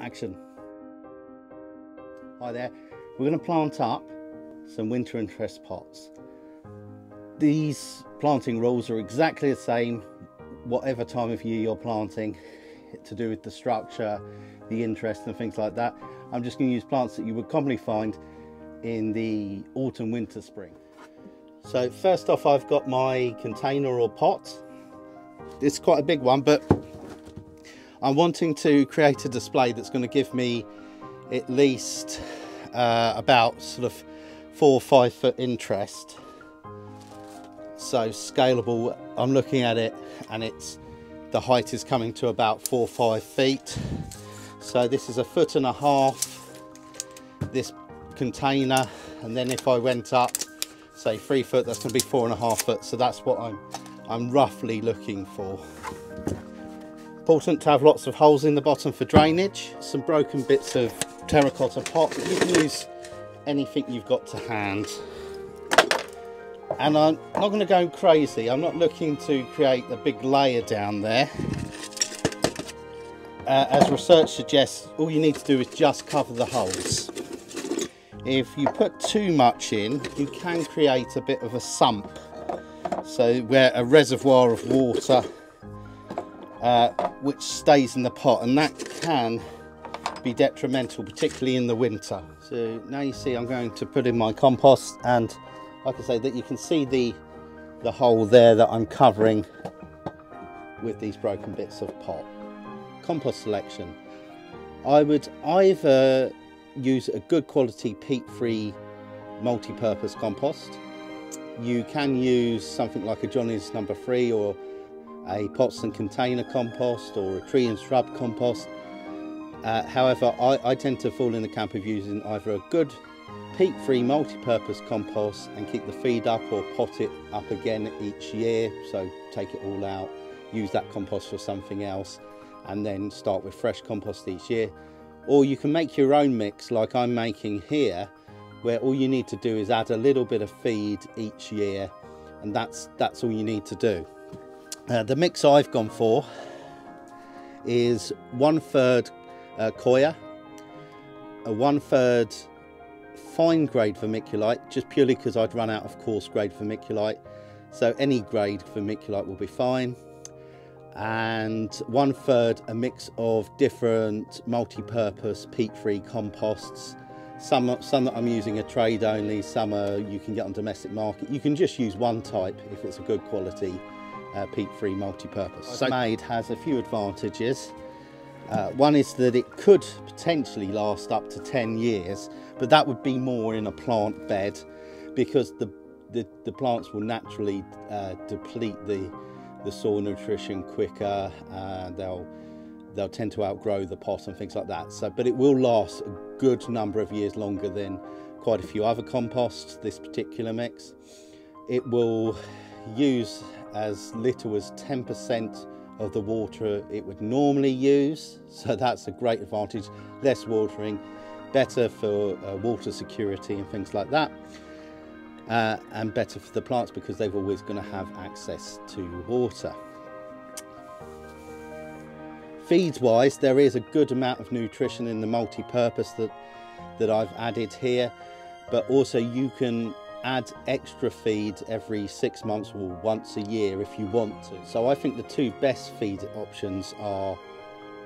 action. Hi there, we're going to plant up some winter interest pots. These planting rules are exactly the same whatever time of year you're planting, to do with the structure, the interest and things like that. I'm just going to use plants that you would commonly find in the autumn, winter, spring. So first off, I've got my container or pot. It's quite a big one, but I'm wanting to create a display that's going to give me at least about sort of 4 or 5 foot interest. So scalable, I'm looking at it and it's, the height is coming to about 4 or 5 feet. So this is 1.5 foot, this container, and then if I went up say 3 foot, that's going to be 4.5 foot. So that's what I'm roughly looking for. Important to have lots of holes in the bottom for drainage. Some broken bits of terracotta pot, but you can use anything you've got to hand. And I'm not going to go crazy, I'm not looking to create a big layer down there. As research suggests, all you need to do is just cover the holes. If you put too much in, you can create a bit of a sump, so where a reservoir of water which stays in the pot, and that can be detrimental, particularly in the winter. So now you see I'm going to put in my compost, and like I say, that you can see the hole there that I'm covering with these broken bits of pot. Compost selection. I would either use a good quality peat-free multi-purpose compost. You can use something like a Johnny's No. 3 or a pots and container compost or a tree and shrub compost. However, I tend to fall in the camp of using either a good peat-free multi-purpose compost and keep the feed up, or pot it up again each year, so take it all out, use that compost for something else, and then start with fresh compost each year. Or you can make your own mix like I'm making here, where all you need to do is add a little bit of feed each year, and that's all you need to do. The mix I've gone for is 1/3 coir, a 1/3 fine grade vermiculite, just purely because I'd run out of coarse grade vermiculite, so any grade vermiculite will be fine, and 1/3 a mix of different multi-purpose peat-free composts. Some that I'm using are trade only, some are, you can get on domestic market. You can just use one type if it's a good quality peat-free multi-purpose. So made has a few advantages. One is that it could potentially last up to 10 years, but that would be more in a plant bed, because the plants will naturally deplete the soil nutrition quicker, and they'll tend to outgrow the pot and things like that. So, but it will last a good number of years longer than quite a few other composts, this particular mix. It will use as little as 10% of the water it would normally use, so that's a great advantage. Less watering, better for water security and things like that, and better for the plants because they've always going to have access to water. Feeds wise, there is a good amount of nutrition in the multi-purpose that I've added here, but also you can add extra feed every 6 months or once a year if you want to. So I think the two best feed options are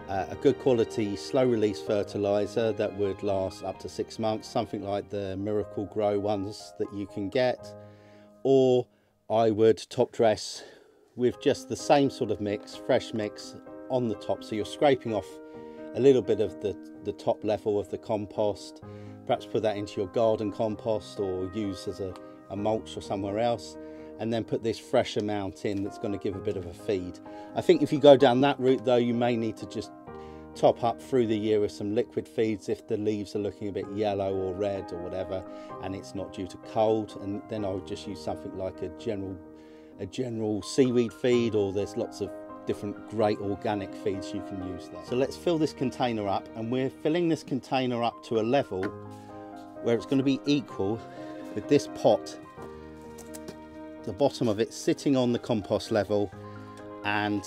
a good quality slow release fertiliser that would last up to 6 months, something like the Miracle-Gro ones that you can get, or I would top dress with just the same sort of mix, fresh mix on the top, so you're scraping off a little bit of the top level of the compost. Perhaps put that into your garden compost or use as a mulch or somewhere else, and then put this fresh amount in that's going to give a bit of a feed. I think if you go down that route though, you may need to just top up through the year with some liquid feeds if the leaves are looking a bit yellow or red or whatever and it's not due to cold, and then I would just use something like a general seaweed feed, or there's lots of different great organic feeds you can use there. So let's fill this container up, and we're filling this container up to a level where it's going to be equal with this pot, the bottom of it sitting on the compost level, and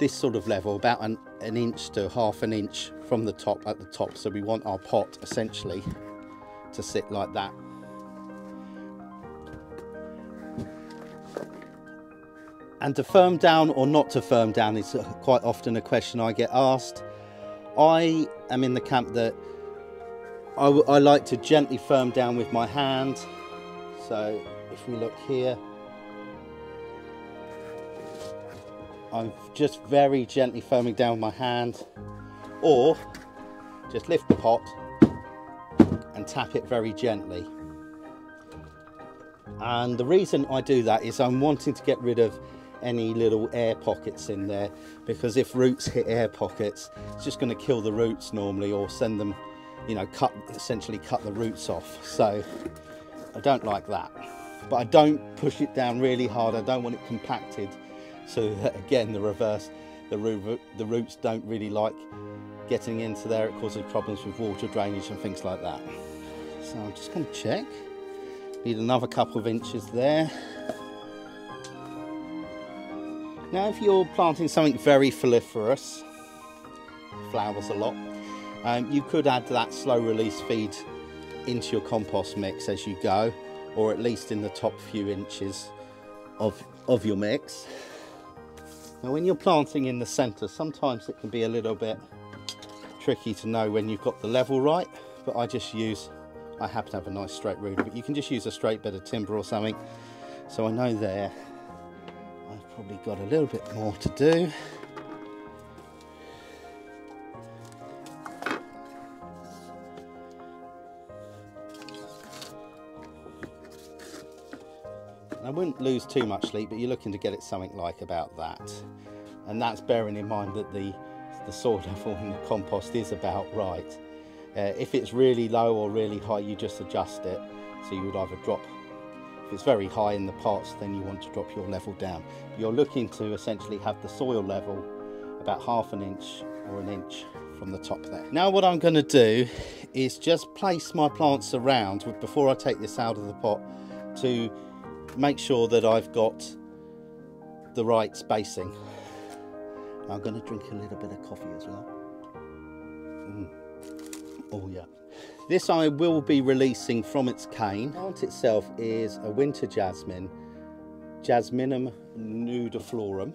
this sort of level, about an inch to half an inch from the top at the top. So we want our pot essentially to sit like that. And to firm down or not to firm down is quite often a question I get asked. I am in the camp that I like to gently firm down with my hand. So if we look here, I'm just very gently firming down with my hand, or just lift the pot and tap it very gently. And the reason I do that is I'm wanting to get rid of any little air pockets in there, because if roots hit air pockets, it's just going to kill the roots normally, or send them, you know, essentially cut the roots off. So I don't like that, but I don't push it down really hard. I don't want it compacted, so that, again, the roots don't really like getting into there. It causes problems with water drainage and things like that. So I'm just going to check. Need another couple of inches there. Now, if you're planting something very foliferous, flowers a lot, you could add that slow release feed into your compost mix as you go, or at least in the top few inches of your mix. Now, when you're planting in the centre, sometimes it can be a little bit tricky to know when you've got the level right, but I happen to have a nice straight ruler, but you can just use a straight bit of timber or something. So I know there I've probably got a little bit more to do. And I wouldn't lose too much sleep, but you're looking to get it something like about that. And that's bearing in mind that the soil level in the compost is about right. If it's really low or really high, you just adjust it. So you would either drop, if it's very high in the parts, then you want to drop your level down. You're looking to essentially have the soil level about half an inch or an inch from the top there. Now what I'm going to do is just place my plants around before I take this out of the pot to make sure that I've got the right spacing. I'm going to drink a little bit of coffee as well. Oh yeah. This I will be releasing from its cane. The plant itself is a winter jasmine, Jasminum nudiflorum.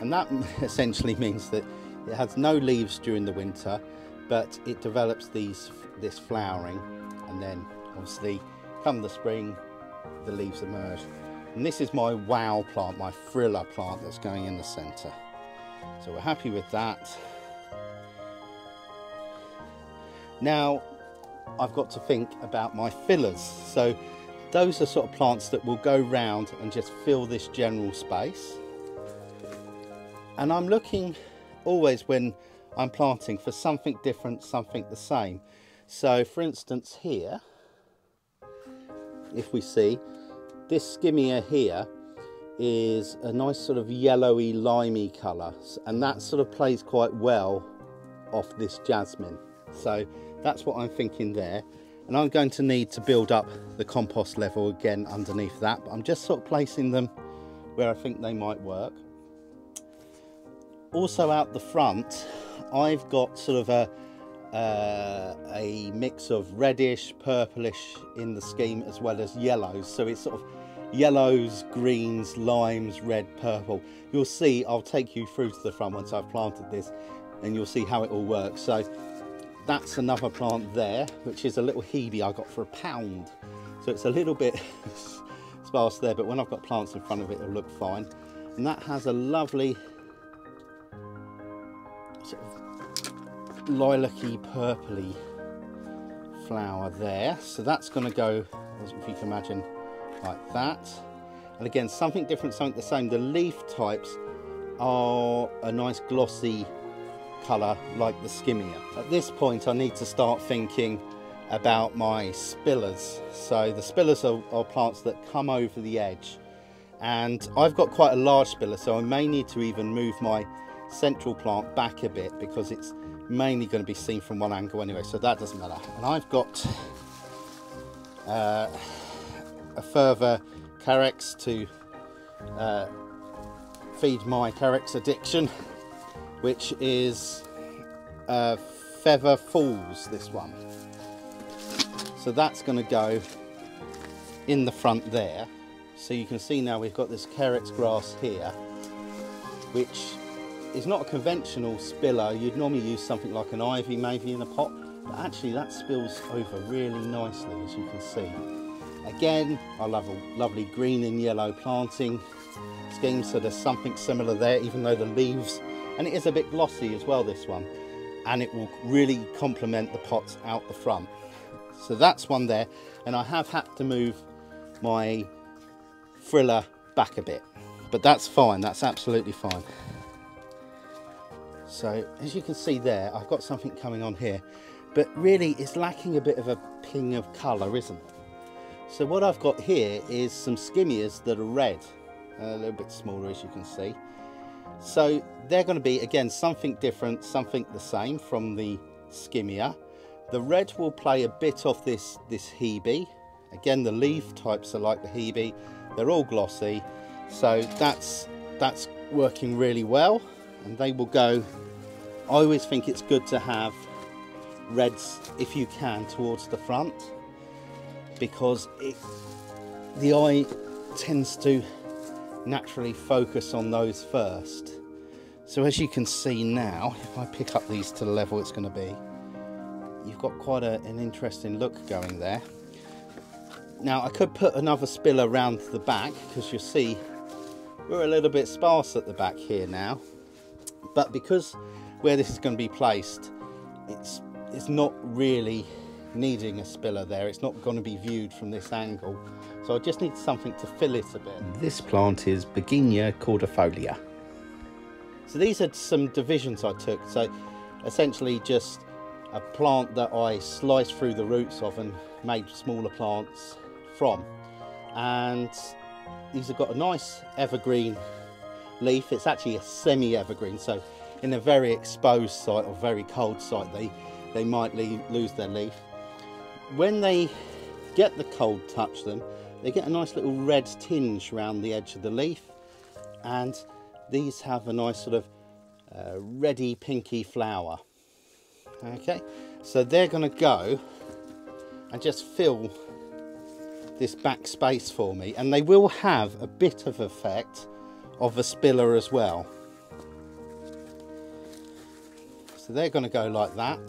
And that essentially means that it has no leaves during the winter, but it develops this flowering, and then obviously come the spring, the leaves emerge. And this is my wow plant, my thriller plant that's going in the centre. So we're happy with that. Now I've got to think about my fillers. So those are sort of plants that will go round and just fill this general space. And I'm looking always when I'm planting for something different, something the same. So for instance here, if we see, this skimmia here is a nice sort of yellowy, limey colour. And that sort of plays quite well off this jasmine. So that's what I'm thinking there, and I'm going to need to build up the compost level again underneath that, but I'm just sort of placing them where I think they might work. Also out the front, I've got sort of a mix of reddish, purplish in the scheme, as well as yellows. So it's sort of yellows, greens, limes, red, purple. You'll see, I'll take you through to the front once I've planted this, and you'll see how it all works. So that's another plant there, which is a little Hebe I got for £1. So it's a little bit sparse there, but when I've got plants in front of it, it'll look fine. And that has a lovely sort of lilac-y, purpley flower there. So that's going to go, as if you can imagine, like that. And again, something different, something the same. The leaf types are a nice glossy colour like the skimmia. At this point I need to start thinking about my spillers. So the spillers are plants that come over the edge, and I've got quite a large spiller, so I may need to even move my central plant back a bit, because it's mainly going to be seen from one angle anyway, so that doesn't matter. And I've got a further Carex to feed my Carex addiction, which is Feather Falls, this one. So that's going to go in the front there. So you can see now we've got this Carex grass here, which is not a conventional spiller. You'd normally use something like an ivy maybe in a pot, but actually that spills over really nicely, as you can see. Again, I love a lovely green and yellow planting scheme, so there's something similar there, even though the leaves, and it is a bit glossy as well, this one, and it will really complement the pots out the front. So that's one there, and I have had to move my frilla back a bit, but that's fine, that's absolutely fine. So as you can see there, I've got something coming on here, but really it's lacking a bit of a ping of colour, isn't it? So what I've got here is some skimmias that are red, a little bit smaller as you can see. So they're going to be, again, something different, something the same from the skimmia. The red will play a bit of this hebe. Again, the leaf types are like the hebe, they're all glossy, so that's working really well. And they will go, I always think it's good to have reds if you can towards the front, because the eye tends to naturally focus on those first. So as you can see now, if I pick up these to the level it's going to be, you've got quite an interesting look going there. Now I could put another spiller around the back, because you'll see we're a little bit sparse at the back here now. But because where this is going to be placed, it's not really needing a spiller there. It's not going to be viewed from this angle. So I just need something to fill it a bit. This plant is Bergenia cordifolia. So these are some divisions I took. So essentially just a plant that I sliced through the roots of and made smaller plants from. And these have got a nice evergreen leaf. It's actually a semi-evergreen, so in a very exposed site or very cold site they might lose their leaf. When they get the cold touch them, they get a nice little red tinge around the edge of the leaf, and these have a nice sort of reddy pinky flower. Okay, so they're going to go and just fill this back space for me, and they will have a bit of effect of a spiller as well. So they're going to go like that.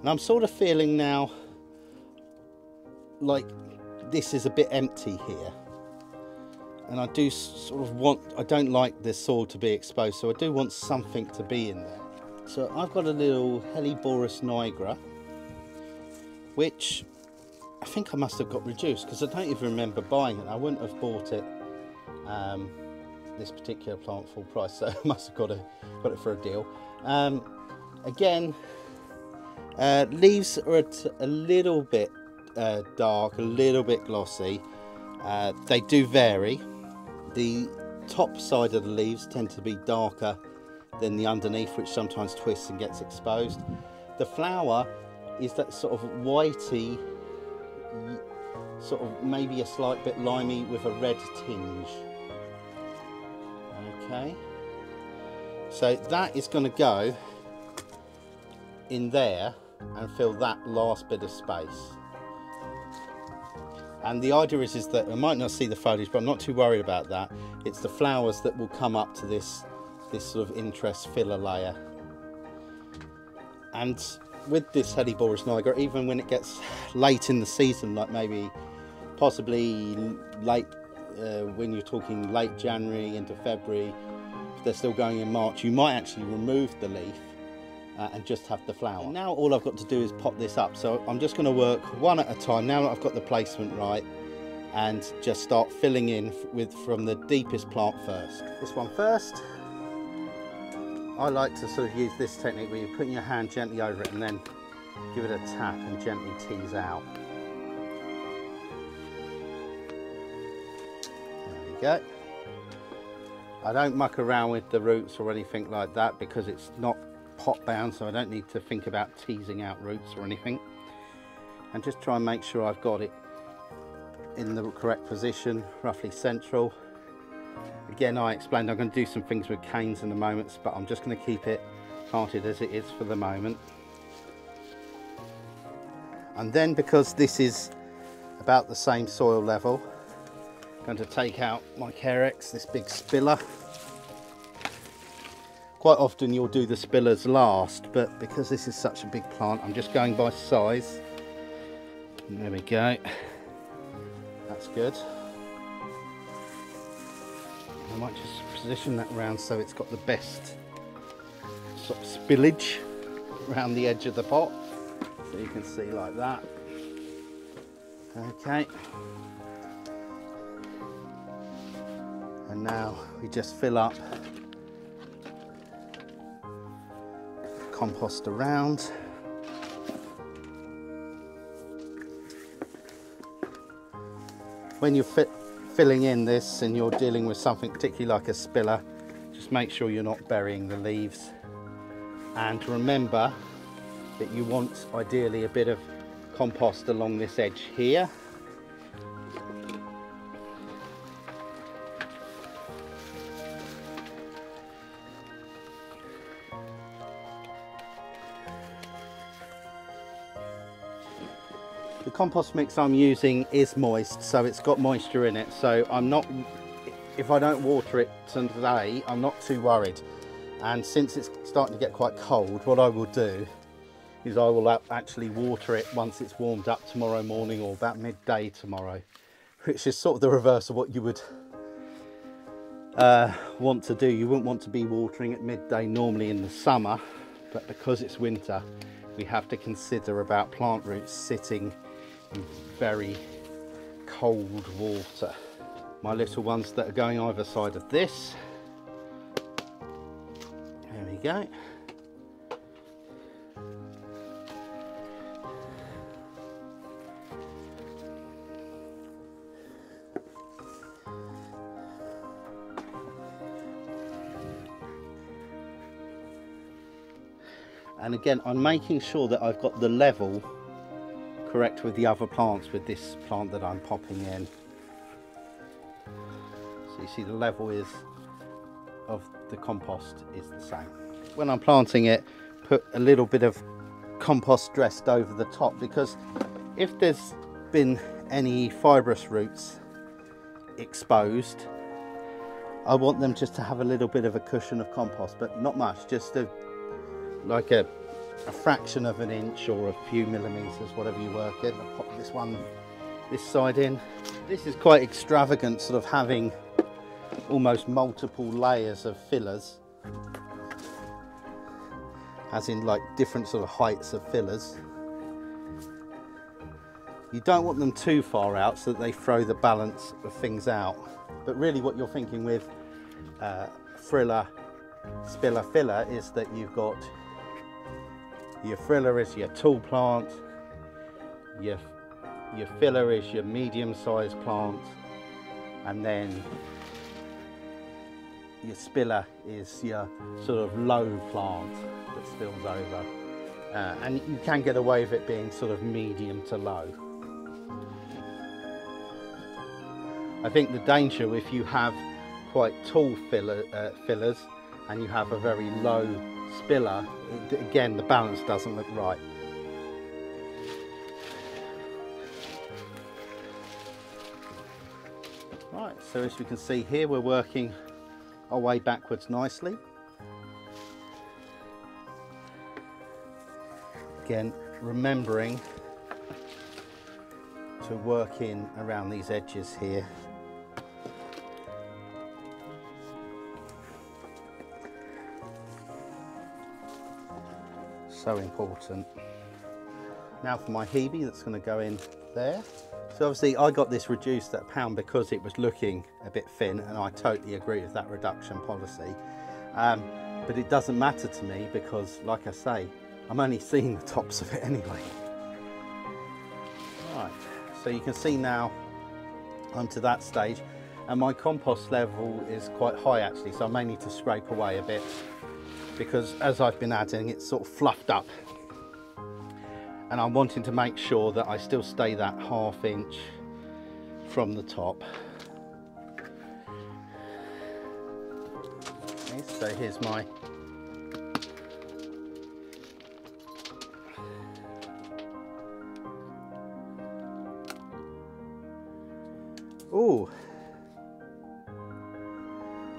And I'm sort of feeling now like this is a bit empty here. And I do sort of want, I don't like this soil to be exposed, so I do want something to be in there. So I've got a little Helleborus nigra, which I think I must have got reduced, because I don't even remember buying it. I wouldn't have bought it, this particular plant, full price, so I must have got it for a deal. Again, leaves are a little bit dark, a little bit glossy. They do vary. The top side of the leaves tend to be darker than the underneath, which sometimes twists and gets exposed. The flower is that sort of whitey, sort of maybe a slight bit limey with a red tinge. Okay, so that is going to go in there and fill that last bit of space. And the idea is that I might not see the foliage, but I'm not too worried about that. It's the flowers that will come up to this sort of interest filler layer. And with this Helleborus nigra, even when it gets late in the season, like maybe possibly late, when you're talking late January into February, if they're still going in March, you might actually remove the leaf and just have the flower. And now all I've got to do is pop this up, so I'm just going to work one at a time now that I've got the placement right, and just start filling in with from the deepest plant first. This one first. I like to sort of use this technique where you're putting your hand gently over it and then give it a tap and gently tease out. There we go. I don't muck around with the roots or anything like that, because it's not pot bound, so I don't need to think about teasing out roots or anything. And just try and make sure I've got it in the correct position, roughly central. Again, I explained I'm going to do some things with canes in a moment, but I'm just going to keep it planted as it is for the moment. And then, because this is about the same soil level, I'm going to take out my Carex, this big spiller. Quite often you'll do the spillers last, but because this is such a big plant, I'm just going by size. And there we go, that's good. I might just position that round so it's got the best sort of spillage around the edge of the pot, so you can see like that. Okay, and now we just fill up compost around. When you're filling in this and you're dealing with something particularly like a spiller, just make sure you're not burying the leaves, and remember that you want ideally a bit of compost along this edge here. The compost mix I'm using is moist, so it's got moisture in it, so I'm not, if I don't water it today, I'm not too worried. And since it's starting to get quite cold, what I will do is I will actually water it once it's warmed up tomorrow morning, or about midday tomorrow, which is sort of the reverse of what you would want to do. You wouldn't want to be watering at midday normally in the summer, but because it's winter, we have to consider about plant roots sitting very cold water. My little ones that are going either side of this, there we go. And again, I'm making sure that I've got the level correct with the other plants, with this plant that I'm popping in. So you see the level is of the compost is the same. When I'm planting it, put a little bit of compost dressed over the top, because if there's been any fibrous roots exposed, I want them just to have a little bit of a cushion of compost, but not much, just a fraction of an inch or a few millimeters, whatever you work in. I'll pop this one, this side in. This is quite extravagant, sort of having almost multiple layers of fillers, as in like different sort of heights of fillers. You don't want them too far out so that they throw the balance of things out. But really what you're thinking with friller, spiller, filler is that you've got your friller is your tall plant, your filler is your medium-sized plant, and then your spiller is your sort of low plant that spills over. And you can get away with it being sort of medium to low. I think the danger if you have quite tall fillers and you have a very low spiller, again the balance doesn't look right. Right, so as you can see here, we're working our way backwards nicely. Again, remembering to work in around these edges here. So important. Now for my Hebe, that's going to go in there. So obviously I got this reduced at £1 because it was looking a bit thin, and I totally agree with that reduction policy. But it doesn't matter to me because, like I say, I'm only seeing the tops of it anyway. Right, so you can see now I'm to that stage, and my compost level is quite high actually, so I may need to scrape away a bit, because as I've been adding, it's sort of fluffed up, and I'm wanting to make sure that I still stay that half inch from the top. Okay, so here's my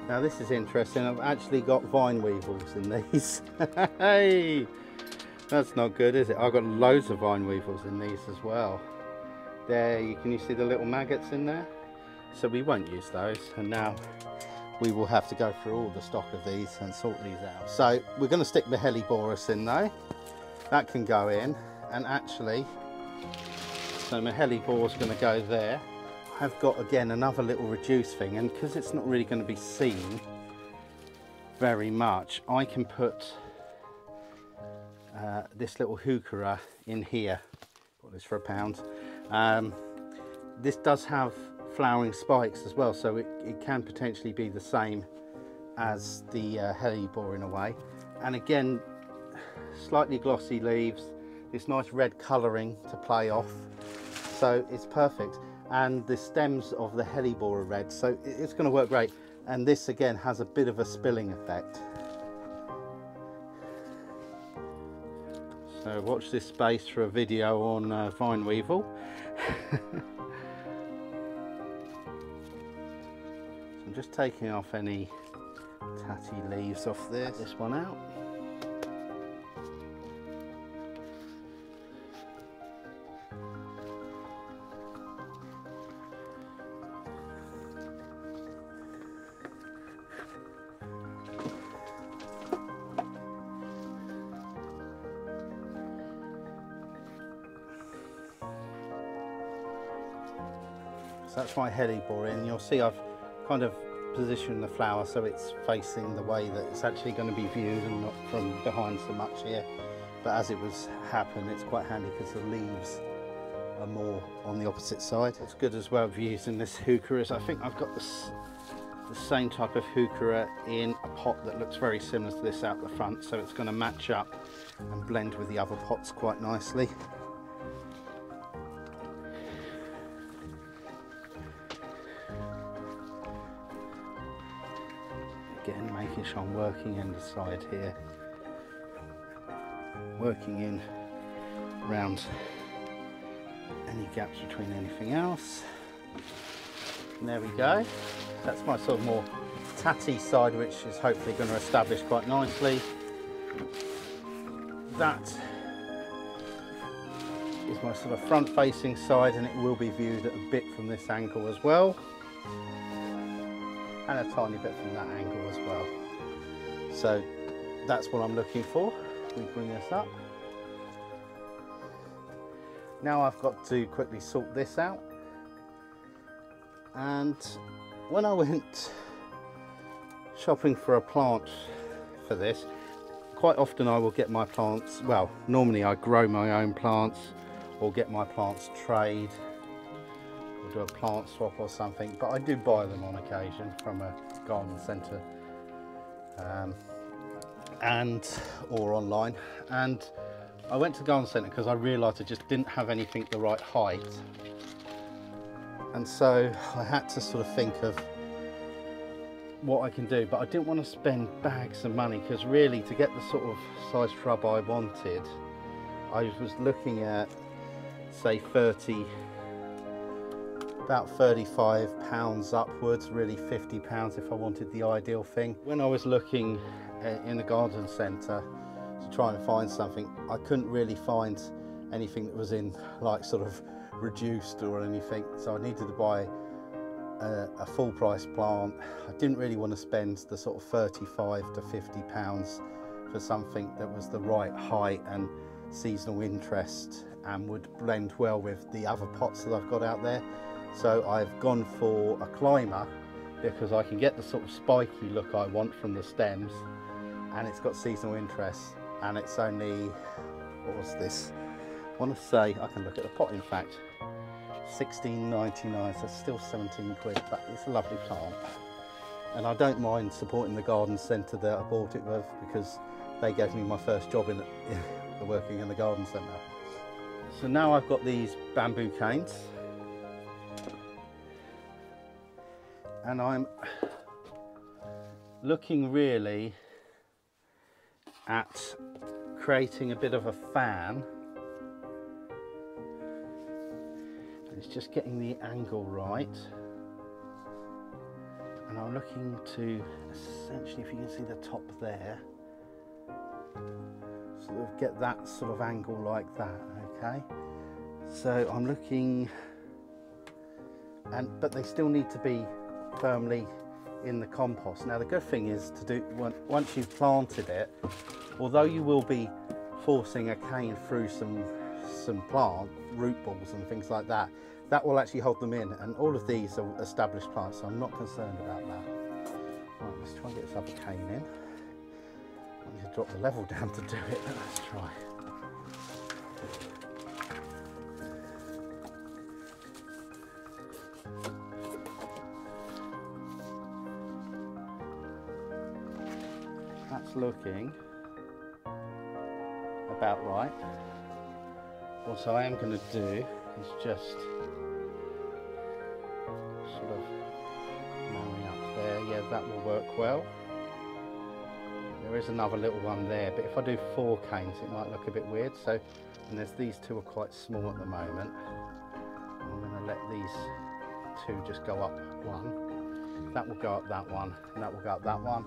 Now this is interesting, I've actually got vine weevils in these. Hey, that's not good, is it? I've got loads of vine weevils in these as well. There, can you see the little maggots in there? So we won't use those, and now we will have to go through all the stock of these and sort these out. So we're going to stick the Helleborus in though. That can go in, and actually, so my Helleborus is going to go there. I've got again another little reduce thing, and because it's not really going to be seen very much, I can put this little heuchera in here. Bought this for £1. This does have flowering spikes as well, so it can potentially be the same as the Hellebore in a way. And again, slightly glossy leaves, this nice red colouring to play off, so it's perfect. And the stems of the Hellebore are red, so it's going to work great. And this again has a bit of a spilling effect, so watch this space for a video on vine weevil. So I'm just taking off any tatty leaves off this. Cut this one out. That's my Hellebore, and you'll see I've kind of positioned the flower so it's facing the way that it's actually going to be viewed and not from behind so much here. But as it was happening, it's quite handy because the leaves are more on the opposite side. It's good as well for using this heuchera. I think I've got this, the same type of heuchera in a pot that looks very similar to this out the front, so it's going to match up and blend with the other pots quite nicely. Again, making sure I'm working in the side here, working in around any gaps between anything else. And there we go. That's my sort of more tatty side, which is hopefully going to establish quite nicely. That is my sort of front facing side, and it will be viewed a bit from this angle as well, and a tiny bit from that angle as well. So that's what I'm looking for. We bring this up. Now I've got to quickly sort this out. And when I went shopping for a plant for this, quite often I will get my plants, well, normally I grow my own plants or get my plants trade, do a plant swap or something, but I do buy them on occasion from a garden centre and or online. And I went to garden centre because I realised I just didn't have anything the right height, and so I had to sort of think of what I can do, but I didn't want to spend bags of money because really to get the sort of size shrub I wanted, I was looking at say about £35 upwards, really £50 if I wanted the ideal thing. When I was looking in the garden centre to try and find something, I couldn't really find anything that was in like sort of reduced or anything, so I needed to buy a full price plant. I didn't really want to spend the sort of £35 to £50 for something that was the right height and seasonal interest and would blend well with the other pots that I've got out there. So I've gone for a climber because I can get the sort of spiky look I want from the stems, and it's got seasonal interest, and it's only, what was this? I want to say, I can look at the pot in fact, £16.99, so still 17 quid, but it's a lovely plant. And I don't mind supporting the garden centre that I bought it with because they gave me my first job in working in the garden centre. So now I've got these bamboo canes. and I'm looking really at creating a bit of a fan. It's just getting the angle right, and I'm looking to essentially, if you can see the top there, sort of get that sort of angle like that. Okay, so I'm looking, but they still need to be firmly in the compost. Now the good thing is to do, once you've planted it, although you will be forcing a cane through some plant root balls and things like that, that will actually hold them in, and all of these are established plants, so I'm not concerned about that. Right, let's try and get this other cane in. I need to drop the level down to do it, but let's try. That's looking about right. What I am going to do is just sort of marry up there. Yeah, that will work well. There is another little one there, but if I do 4 canes, it might look a bit weird. So, and there's these two are quite small at the moment. I'm going to let these two just go up one. That will go up that one, and that will go up that one.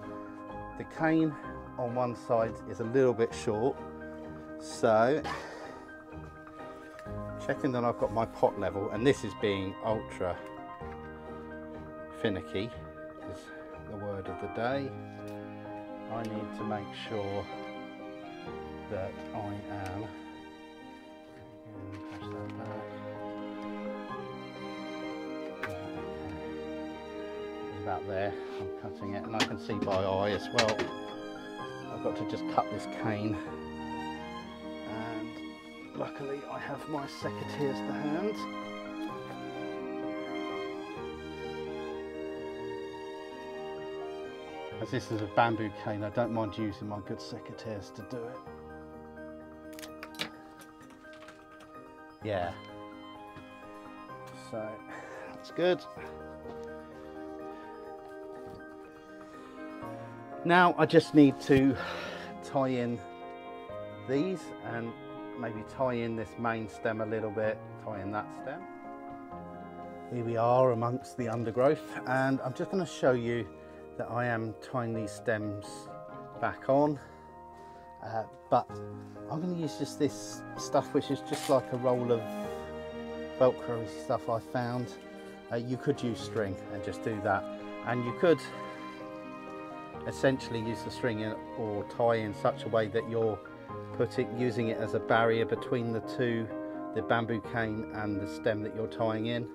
The cane on one side is a little bit short, so checking that I've got my pot level, and this is being ultra finicky is the word of the day. I need to make sure that I am push that back. It's about there. I'm cutting it, and I can see by eye as well. I've got to just cut this cane. Luckily, I have my secateurs to hand. As this is a bamboo cane, I don't mind using my good secateurs to do it. Yeah. So, that's good. Now, I just need to tie in these and maybe tie in this main stem a little bit, tie in that stem. Here we are amongst the undergrowth, and I'm just going to show you that I am tying these stems back on, but I'm going to use just this stuff, which is just like a roll of Velcro stuff I found. You could use string and just do that, and you could essentially use the string in, or tie in such a way that you're using it as a barrier between the two, the bamboo cane and the stem that you're tying in,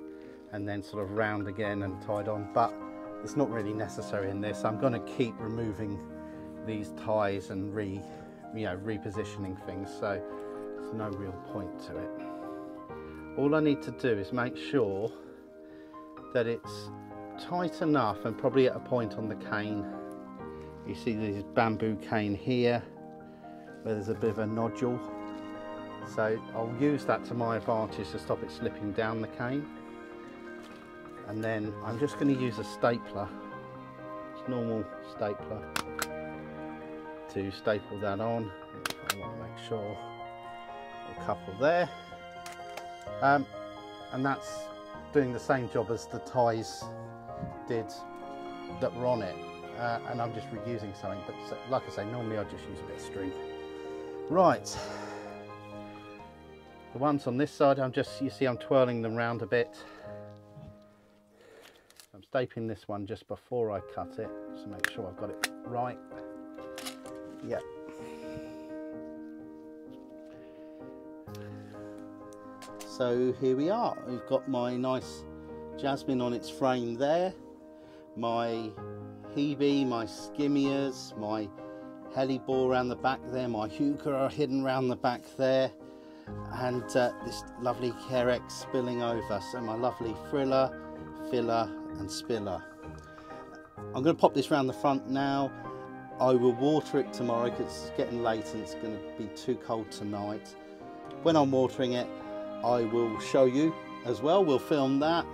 and then sort of round again and tied on. But it's not really necessary in this. I'm going to keep removing these ties and repositioning things, so there's no real point to it. All I need to do is make sure that it's tight enough, and probably at a point on the cane, you see this bamboo cane here, where there's a bit of a nodule, so I'll use that to my advantage to stop it slipping down the cane. And then I'm just going to use a stapler, just normal stapler, to staple that on. I want to make sure a couple there, and that's doing the same job as the ties did that were on it, and I'm just reusing something. But like I say, normally I just use a bit of string. Right, the ones on this side, I'm just, you see I'm twirling them round a bit. I'm stapling this one just before I cut it, just to make sure I've got it right. Yep. So here we are, we've got my nice jasmine on its frame there, my Hebe, my skimmias, my Hellebore around the back there, my Heuchera are hidden around the back there, and this lovely Carex spilling over. So my lovely Frilla, Filla and Spiller. I'm going to pop this round the front now. I will water it tomorrow because it's getting late and it's going to be too cold tonight. When I'm watering it, I will show you as well. We'll film that,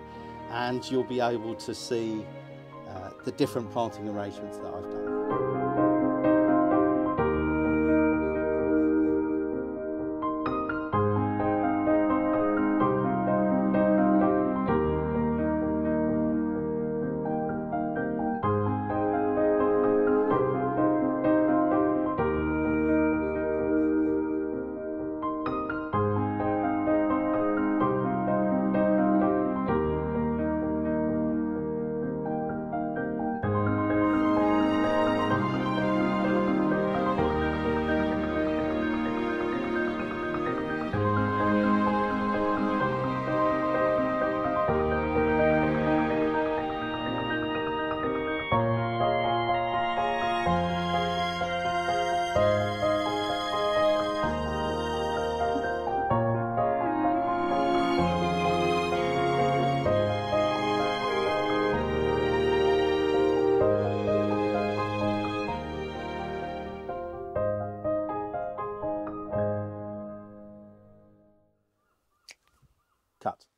and you'll be able to see the different planting arrangements that I've done. Cut.